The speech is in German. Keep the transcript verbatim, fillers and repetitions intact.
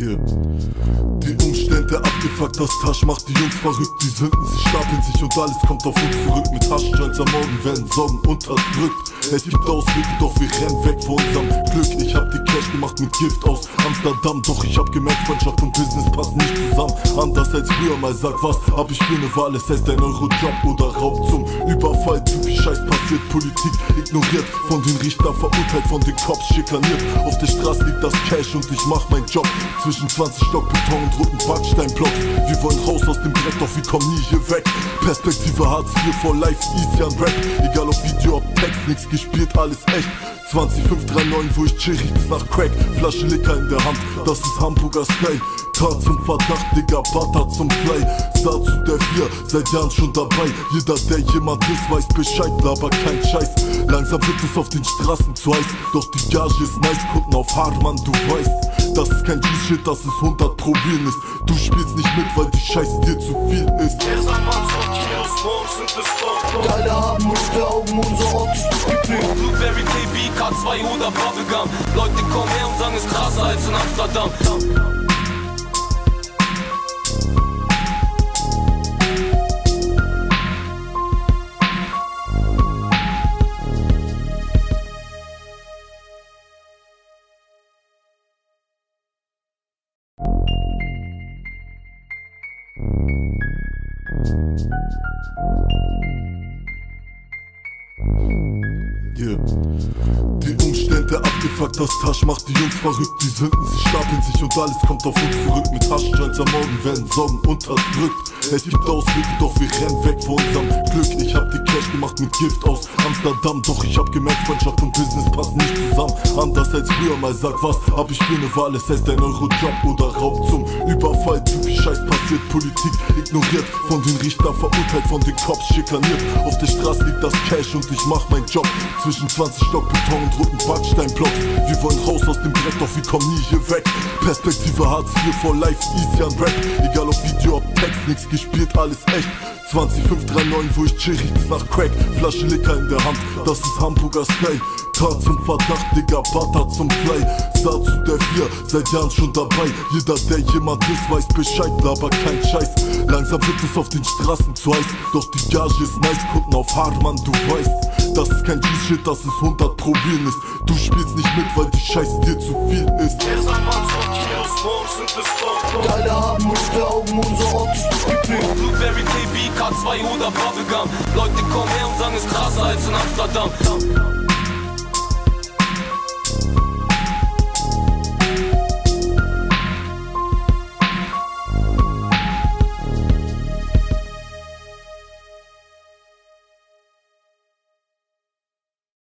Yeah. Die Umstände abgefuckt, das Tasch macht die Jungs verrückt. Die sünden, sie stapeln sich und alles kommt auf uns zurück. Mit Taschenscheins am Morgen werden Sonnen unterdrückt. Es gibt Auswege, doch wir rennen weg vor unserem Glück. Ich hab die Cash gemacht mit Gift aus Amsterdam. Doch ich hab gemerkt, Freundschaft und Business passen nicht zusammen. Anders als früher mal, sag was hab ich für eine Wahl. Es heißt ein Euro-Job oder Raub zum Überfall. Zu viel Scheiß passiert, Politik ignoriert. Von den Richtern verurteilt, von den Cops schikaniert. Auf der Straße liegt das Cash und ich mach meinen Job. Zwischen zwanzig Stock Beton und roten Backsteinblocks. Wir wollen raus aus dem Dreck, doch wir kommen nie hier weg. Perspektive Hartz vier for life, easy an Rap. Egal ob Video, ob Text, nix gespielt, alles echt. zwanzig fünf drei neun, wo ich chill, riecht's nach Crack. Flasche Licker in der Hand, das ist Hamburger Style. Tat zum Verdacht, Digga, Butter zum Fly. Sa zu der vier, seit Jahren schon dabei. Jeder, der jemand ist, weiß Bescheid, aber kein Scheiß. Langsam wird es auf den Straßen zu heiß. Doch die Gage ist nice, gucken auf Harman, du weißt. Das ist kein G-Shit, das ist hundert probieren ist. Du spielst nicht mit, weil die Scheiße dir zu viel ist. Alle haben rote Augen, unser Ort ist durchgeklebt. Blueberry, K B, K zwei oder Bubblegum. Leute kommen her und sagen, es ist krasser als in Amsterdam. Yeah. Die Umstände abgefuckt, das Tasch macht die Jungs verrückt. Die sünden, sie stapeln sich und alles kommt auf uns zurück. Mit Taschenscheins am Morgen werden Sonnen unterdrückt. Es gibt Auswege, doch wir rennen weg vor unserem Glück. Ich hab die Cash gemacht mit Gift aus Amsterdam. Doch ich hab gemerkt, Freundschaft und Business passen nicht zusammen. Anders als früher mal, sag was hab ich für eine Wahl. Es heißt ein Euro-Job oder Raub zum Überfall. Zu viel Scheiß passiert, Politik ignoriert. Von den Richtern verurteilt, von den Cops schikaniert. Auf der Straße liegt das Cash und ich mach meinen Job. Zwischen zwanzig Stock Beton und roten Backsteinblocks. Wir wollen raus aus dem Dreck, doch wir kommen nie hier weg. Perspektive Hartz vier for life, easy an Rap. Egal ob Video, ob Text, nix gespielt, alles echt. zwanzig fünf drei neun, wo ich chill, riecht's nach Crack. Flasche Licker in der Hand, das ist Hamburger Style. Tat zum Verdacht, Digga, Butter zum Fly. Sa zu der vier, seit Jahren schon dabei. Jeder, der jemand ist, weiß Bescheid, aber kein Scheiß. Langsam wird es auf den Straßen zu heiß. Doch die Gage ist nice, gucken auf Harman, du weißt. Das ist kein G-Shit, das ist hundert probieren ist. Du spielst nicht mit, weil die Scheiße dir zu viel ist. Alle haben rote Augen, unser Ort ist durchgeklebt. Blueberry, K B, K zwei oder Bubblegum. Leute kommen her und sagen, es ist krasser als in Amsterdam.